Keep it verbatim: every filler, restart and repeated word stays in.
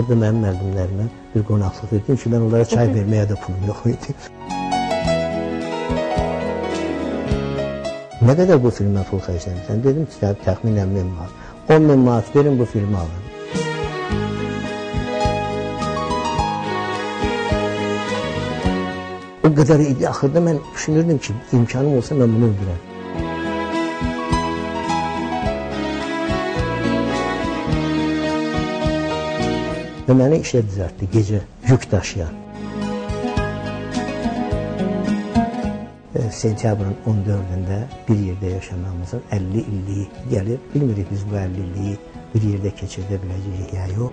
Burada mənim müəllimlərimə bir qonaqlıq etdim ki, mən onlara çay verməyə də pulum yox idi. Nə qədər bu filmə pul xərcləmişəm? Dedim ki, təxminən min manat. on min manat verin, bu filmi alın. O kadar idi. Axırda mən düşünürdüm ki, imkanım olsa mən bunu öldürəm. Ve beni işe düzeltti, gece yük taşıyan. E, Sentyabrın on dördünde bir yerde yaşamamızın elli illiği gelir. Bilmirik biz bu elli illiği bir yerde keçirebileceğiz ya yok.